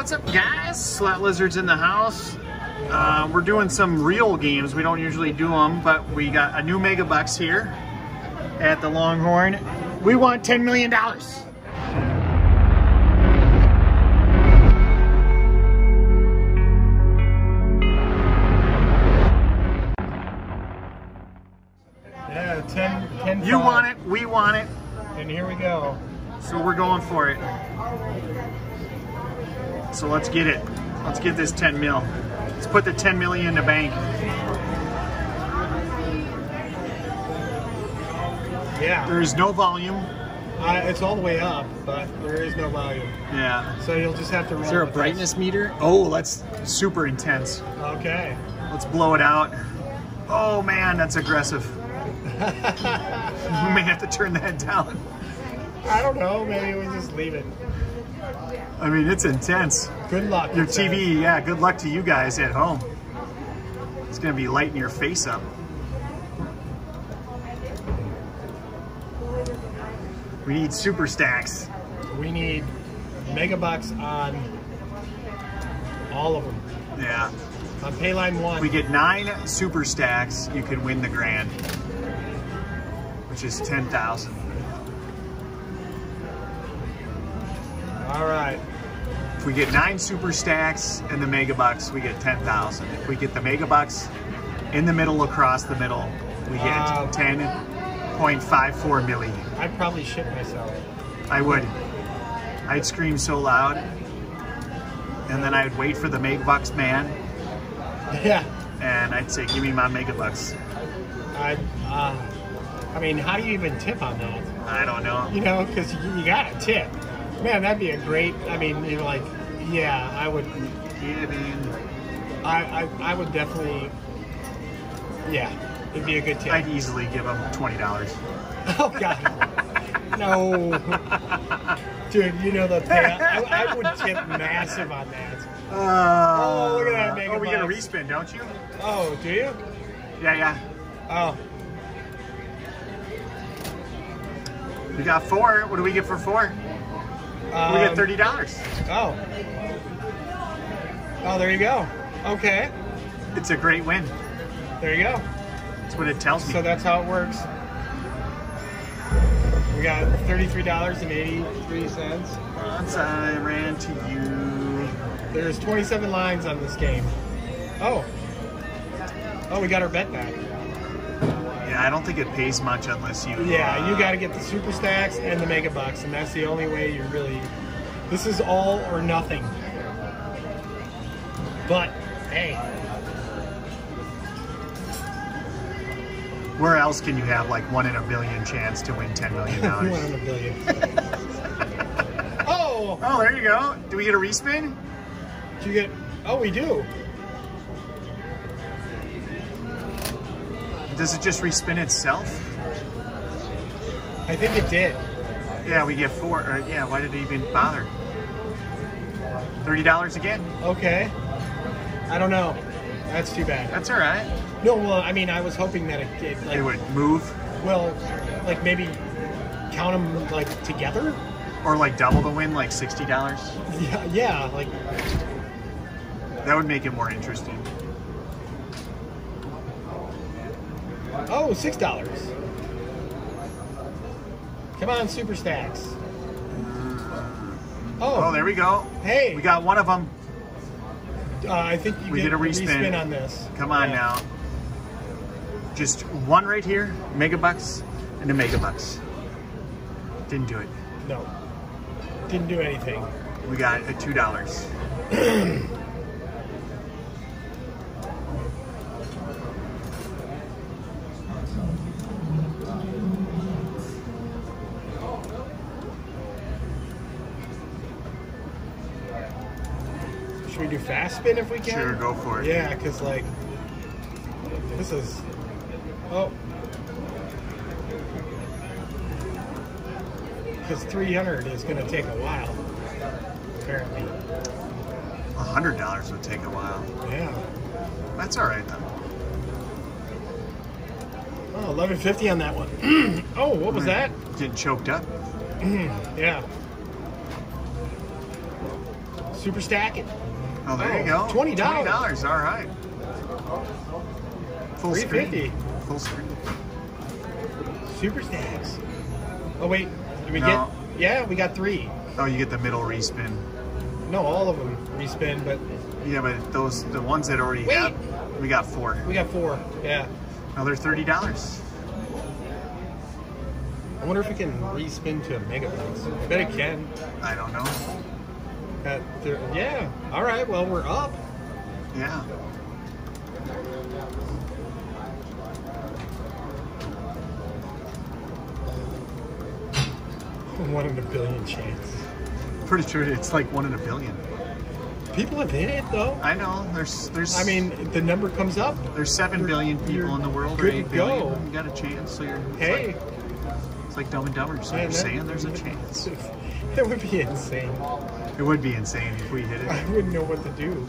what's up, guys? Slot Lizards in the house. We're doing some real games. We don't usually do them, but we got a new Megabucks here at the Longhorn. We want $10 million. Yeah, 10. You want it, we want it. And here we go. So we're going for it. So let's get it. Let's get this 10 mil. Let's put the 10 million in the bank. Yeah. There is no volume. It's all the way up, but there is no volume. Yeah. So you'll just have to run. Is there a brightness meter? Oh, that's super intense. Okay. Let's blow it out. Oh man, that's aggressive. You may have to turn that down. I don't know, maybe we just leave it. I mean, it's intense. Good luck. Your TV, yeah, good luck to you guys at home. It's gonna be lighting your face up. We need Super Stacks. We need Megabucks on all of them. Yeah. On Payline 1. We get 9 Super Stacks, you can win the grand, which is 10,000. All right. If we get 9 Super Stacks and the Megabucks, we get 10,000. If we get the Megabucks in the middle, across the middle, we get 10.54 million. I'd probably shit myself. I would. I'd scream so loud, and then I'd wait for the Megabucks man. Yeah. And I'd say, "Give me my Megabucks." I mean, how do you even tip on that? I don't know. You know, because you got to tip. Man, that'd be a great, I mean, you're like, yeah, I would, yeah, man. I would definitely, yeah, it'd be a good tip. I'd easily give them $20. Oh, God. No. Dude, you know the payout. I would tip massive on that. Oh, look at that Megabucks. Oh, we get a respin, don't you? Oh, do you? Yeah, yeah. Oh. We got 4. What do we get for 4? We get $30. Oh. Oh, there you go. Okay. It's a great win. There you go. That's what it tells me. So that's how it works. We got $33.83. Once I ran to you. There's 27 lines on this game. Oh. Oh, we got our bet back. I don't think it pays much unless you... Yeah, you got to get the Super Stacks and the Megabucks, and that's the only way you really... This is all or nothing. But, hey. Where else can you have, like, 1 in a billion chance to win $10 million? 1 in a billion. Oh! Oh, there you go. Do we get a respin? Do you get... Oh, we do. Does it just respin itself? I think it did. Yeah, we get 4. Or, yeah, why did it even bother? $30 again. Okay. I don't know. That's too bad. That's all right. No, well, I mean, I was hoping that it like, it would move. Well, like maybe count them like together. Or like double the win, like $60. Yeah, yeah, like that would make it more interesting. Oh, $6. Come on, Super Stacks. Oh. Oh, there we go. Hey. We got 1 of them. I think you get a respin on this. Come on now. Just 1 right here, Megabucks, and a Megabucks. Didn't do it. No. Didn't do anything. We got a $2. Should we do fast spin if we can? Sure, go for it. Yeah, because like this is... Oh, because 300 is going to take a while, apparently. $100 would take a while. Yeah, that's all right though. Oh, 1150 on that one. Oh, what was that? Getting choked up. Yeah. Super Stack it. Oh, there you go. $20. $20, all right. Full $3.50. Full screen. Super Stacks. Oh, wait. Did we get? Yeah, we got three. Oh, you get the middle respin. No, all of them respin, but. Yeah, but those, the ones that already have, we got four. We got four, yeah. Another $30. I wonder if it can respin to a Megabucks. I bet it can. I don't know. Yeah. All right. Well, we're up. Yeah. One in a billion chance. Pretty sure it's like one in a billion. People have hit it though. I know. There's. I mean, the number comes up. There's 7 billion people in the world. Good or 8 billion. You got a chance. So you're. Hey. It's like Dumb and Dumber, so you're saying there's a chance. That would be insane. It would be insane if we hit it. I wouldn't know what to do.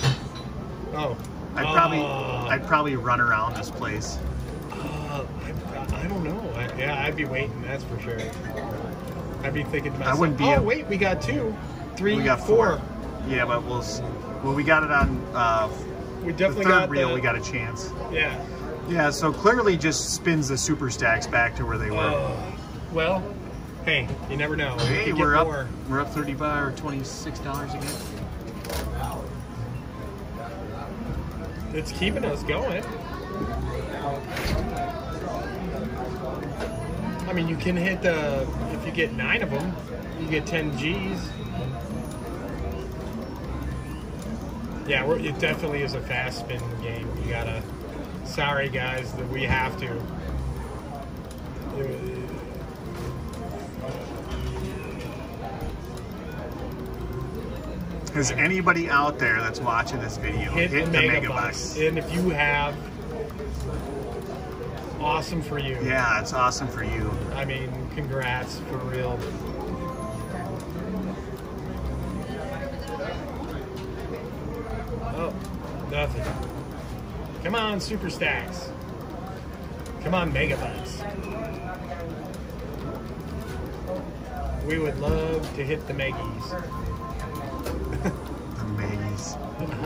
Oh. I'd probably run around this place. I don't know. Yeah, I'd be waiting, that's for sure. I'd be thinking to myself, wait, we got two. Three, we got four. Yeah, but we got it on we definitely we got a chance. Yeah. Yeah, so clearly just spins the Super Stacks back to where they were. Well, hey, you never know. Hey, we're up. More. We're up $35 or $26 again. Wow. It's keeping us going. I mean, you can hit the if you get 9 of them, you get 10 G's. Yeah, it definitely is a fast spin game. You gotta. Sorry, guys, that we have to. Is anybody out there that's watching this video hit the Megabucks? And if you have, awesome for you. Yeah, it's awesome for you. I mean, congrats for real. Oh, nothing. Come on, Super Stacks. Come on, Megabucks. We would love to hit the Meggies.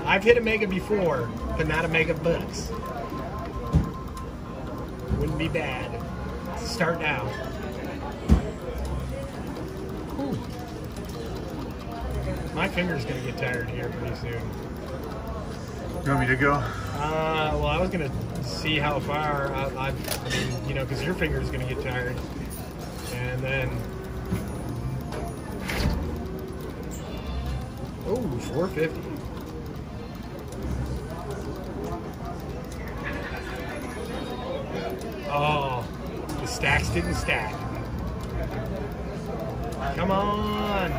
I've hit a Mega before, but not a Megabucks. Wouldn't be bad. Start now. Ooh. My finger's gonna get tired here pretty soon. You want me to go? Well, I was gonna see how far. I mean, you know, because your finger's gonna get tired, and then. Oh, $4.50. Oh, the stacks didn't stack. Come on.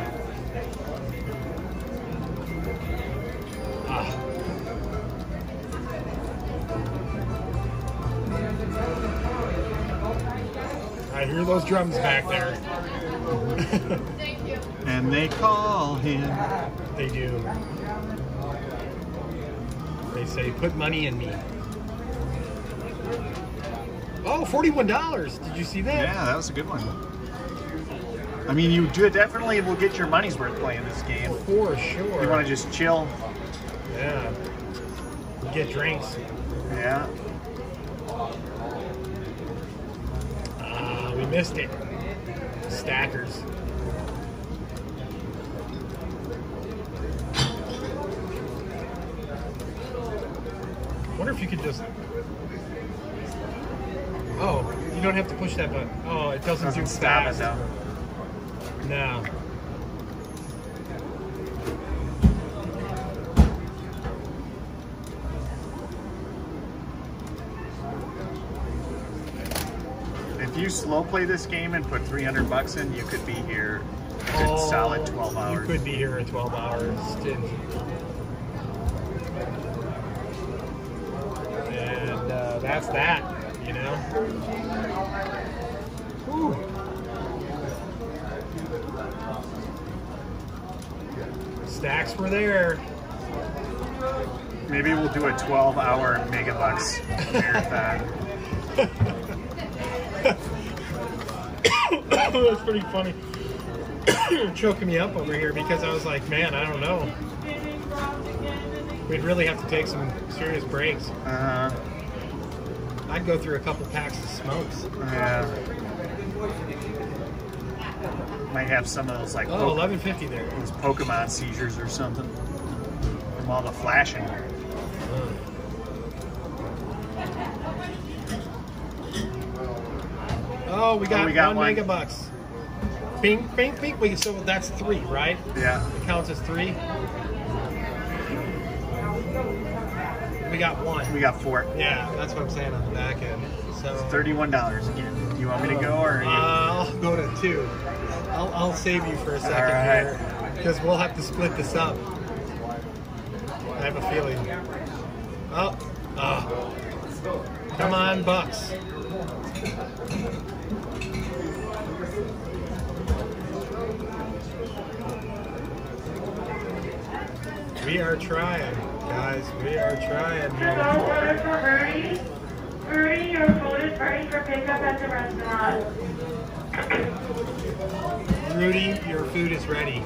I hear those drums back there. Thank you. And they call him. They do. They say, put money in me. Oh, $41. Did you see that? Yeah, that was a good one. I mean, you definitely will get your money's worth playing this game. For sure. You want to just chill. Yeah. Get drinks. Yeah. Ah, we missed it. Stackers. I wonder if you could just... Oh, you don't have to push that button. Oh, it doesn't do fast. Stop it, though. No. If you slow play this game and put $300 in, you could be here a good solid 12 hours. You could be here at 12 hours. And that's that. You know? Whew. Stacks were there. Maybe we'll do a 12-hour Megabucks marathon. That's pretty funny. choking me up over here because I was like, man, I don't know. We'd really have to take some serious breaks. I'd go through a couple packs of smokes. Might have some of those like 1150 there. Those Pokemon seizures or something from all the flashing. Oh, we got one Megabucks. Bing, bing, bing. Wait, so that's three, right? Yeah. It counts as three. We got one. We got four. Yeah, that's what I'm saying on the back end. So it's $31 again. Do you want me to go or? Are you... I'll go to two. I'll save you for a second here because we'll have to split this up. I have a feeling. Oh, come on, Bucks. We are trying, guys. We are trying. Hello, order for Ernie. Ernie, your phone is ready for pickup at the restaurant. Rudy, your food is ready.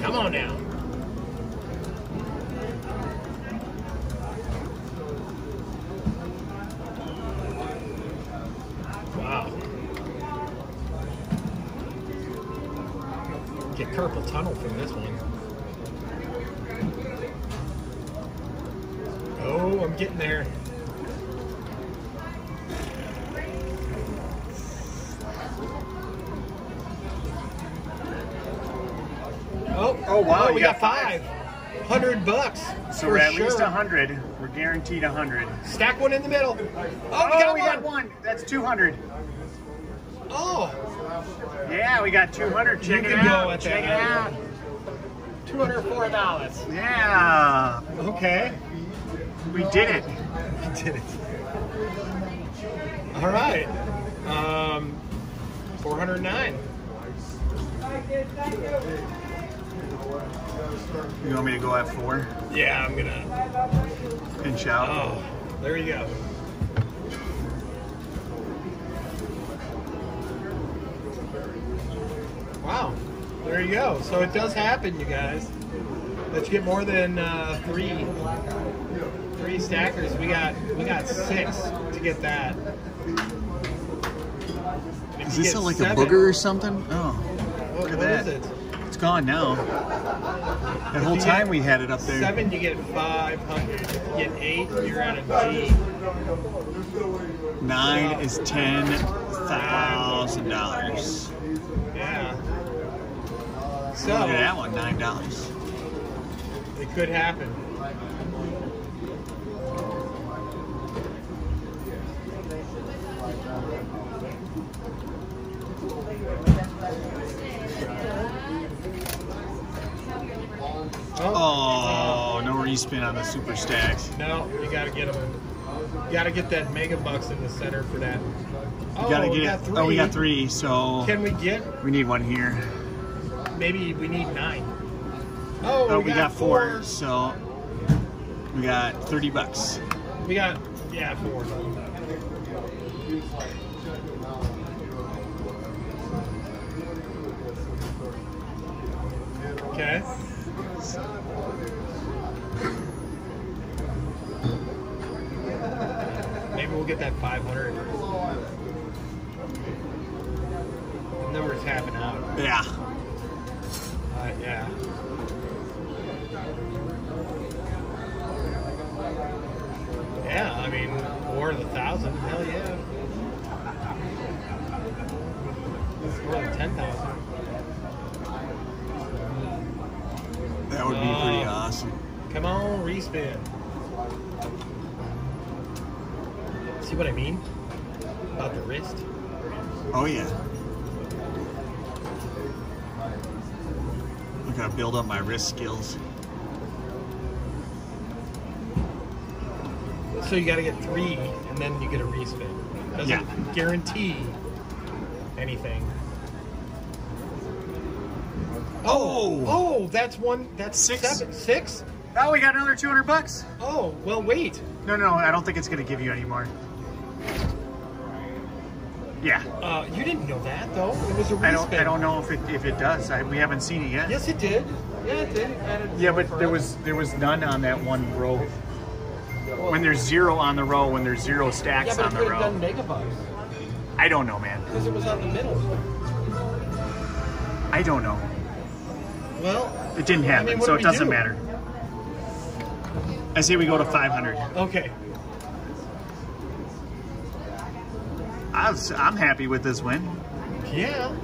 Come on now. Purple tunnel from this one. Oh, I'm getting there. Oh wow, oh, we got 500 bucks. So we're at least 100. We're guaranteed 100. Stack one in the middle. Oh, we got one. That's 200. Oh. Yeah, we got 200. Check it out. Check it out. $204. Yeah. Okay. We did it. We did it. All right. 409. You want me to go at four? Yeah, I'm gonna pinch out. Oh, there you go. Wow, there you go. So it does happen, you guys. Let's get more than three stackers. We got six to get that. Does this sound like seven, a booger or something? Oh, look at that. Is it? It's gone now. The whole time we had it up there. Seven, you get 500. You get eight, you're at a G. Nine is $10,000. Yeah. So look at that one, $9. It could happen. Oh, no respin on the Super Stacks. No, you gotta get them. You gotta get that Megabucks in the center for that. We got three, so can we get? We need one here. Maybe we need nine. Oh, we got four, so we got $30. We got four. Okay. Maybe we'll get that 500. The number's tapping out. Yeah. Yeah. Yeah, I mean, or the 1,000. Hell yeah. Or the 10,000. That would be pretty awesome. Come on, respin. See what I mean? About the wrist? Oh, yeah. I'm gonna build up my wrist skills. So you gotta get three, and then you get a respin. Doesn't guarantee anything. Oh, that's one. That's six. Now we got another $200. Oh, well, wait. No, I don't think it's going to give you any more. Yeah. You didn't know that, though. It was a respin. I don't know if it does. We haven't seen it yet. Yes, it did. Yeah, it did. Yeah, but there was none on that one row. When there's zero on the row, when there's zero stacks on the row. Yeah, but it could have done Megabucks. I don't know, man. Because it was on the middle. I don't know. Well, it didn't happen, so it doesn't matter. I say we go to 500. Okay. I'm happy with this win. Yeah.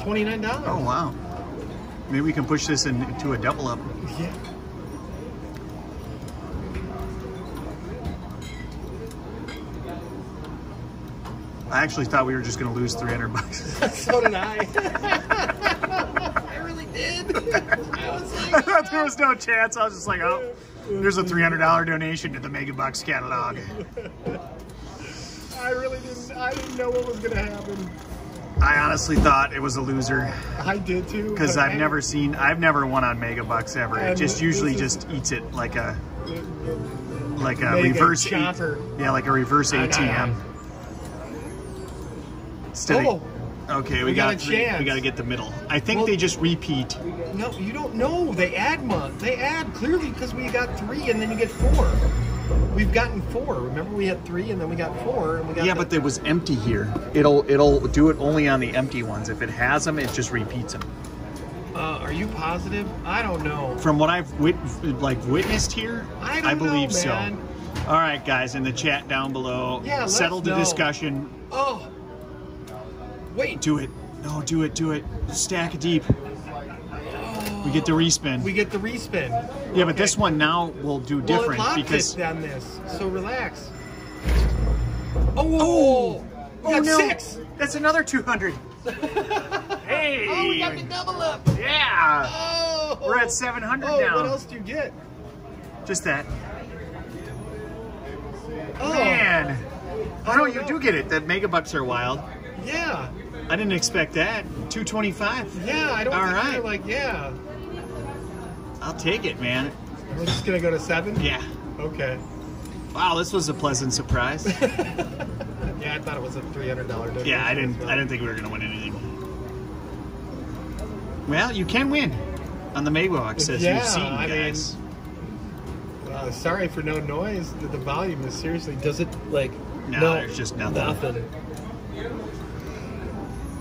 $29. Oh, wow. Maybe we can push this into a double up. Yeah. I actually thought we were just going to lose 300 bucks. So did I. I really did. I was like, I thought there was no chance. I was just like, oh, there's a $300 donation to the Megabucks catalog. I didn't know what was going to happen. I honestly thought it was a loser. I did too. Because I've never won on Megabucks ever. It just usually just eats it like a reverse chopper. Yeah, like a reverse ATM. Oh. Okay, we got to get the middle. I think they just repeat. No, you don't know. They add month. They add clearly because we got 3 and then you get 4. We've gotten 4. Remember, we had 3 and then we got 4. And we got but there was empty here. It'll do it only on the empty ones. If it has them, it just repeats them. Are you positive? I don't know. From what I've witnessed here, I believe, man. So. All right, guys, in the chat down below, settle the discussion. Oh. Wait. Do it. No, do it. Stack it deep. Oh. We get the respin. Yeah, okay. But this one now will do different because... Well, it locked it on this, so relax. Oh, no. 6. That's another 200. Hey. Oh, we got the double up. Yeah. Oh. We're at 700 now. What else do you get? Just that. Oh. Man. Oh, no, you do get it. The Megabucks are wild. Yeah. I didn't expect that. 225. Yeah, I don't think they're like, yeah. I'll take it, man. We're just going to go to 7? Yeah. Okay. Wow, this was a pleasant surprise. Yeah, I thought it was a $300 donation. Yeah, I didn't think we were going to win anything. Well, you can win on the Megabucks, you've seen, guys. I mean, sorry for no noise. The volume is seriously, does it, like... No, there's just nothing.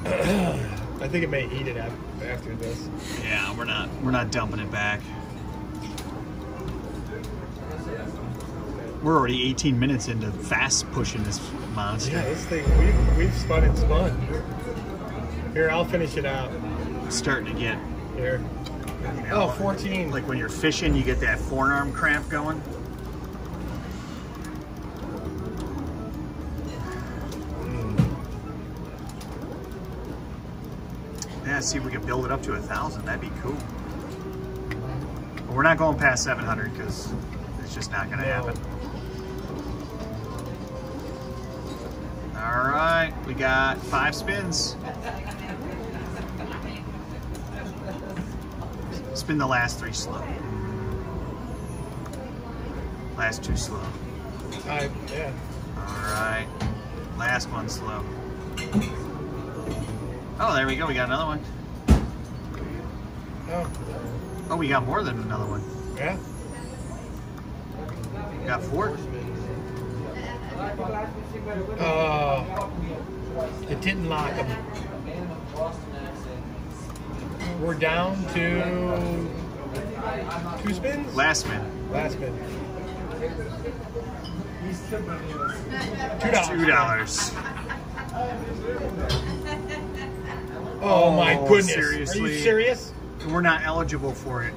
I think it may eat it after this. Yeah, we're not dumping it back. We're already 18 minutes into fast pushing this monster. Yeah, this thing we've spun and spun. Here, I'll finish it out. It's starting to get here. You know, 14. Like when you're fishing, you get that forearm cramp going. Yeah, see if we can build it up to 1,000. That'd be cool. But we're not going past 700 because it's just not going to happen. All right, we got 5 spins. Spin the last 3 slow. Last 2 slow. 5, yeah. All right, last 1 slow. Oh, there we go. We got another one. Oh, we got more than another one. Yeah. We got 4. It didn't lock them. We're down to 2 spins? Last spin. $2. Oh my goodness. Seriously. Are you serious? We're not eligible for it.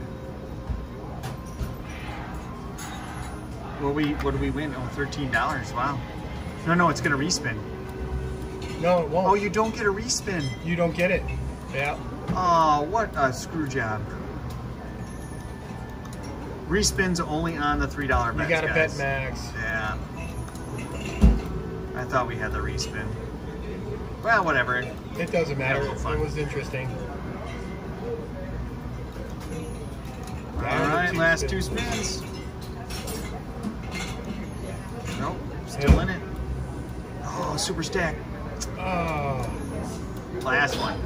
What do we win? Oh, $13. Wow. No, it's going to respin. No, it won't. Oh, you don't get a respin. You don't get it. Yeah. Oh, what a screw job. Respins only on the $3 max. You got to bet max. Yeah. I thought we had the respin. Well, whatever. It doesn't matter. It was interesting. All right, last two spins. Nope, still in it. Oh, super stack. Oh. Last one.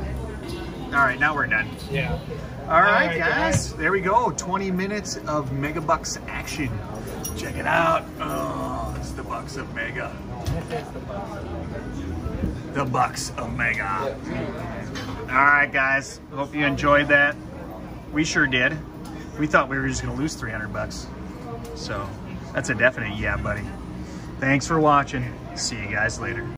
All right, now we're done. Yeah. All right, guys. There we go. 20 minutes of Megabucks action. Check it out. Oh, it's the Bucks of Mega. The Bucks of Mega. All right, guys. Hope you enjoyed that. We sure did. We thought we were just going to lose 300 bucks. So that's a definite yeah, buddy. Thanks for watching. See you guys later.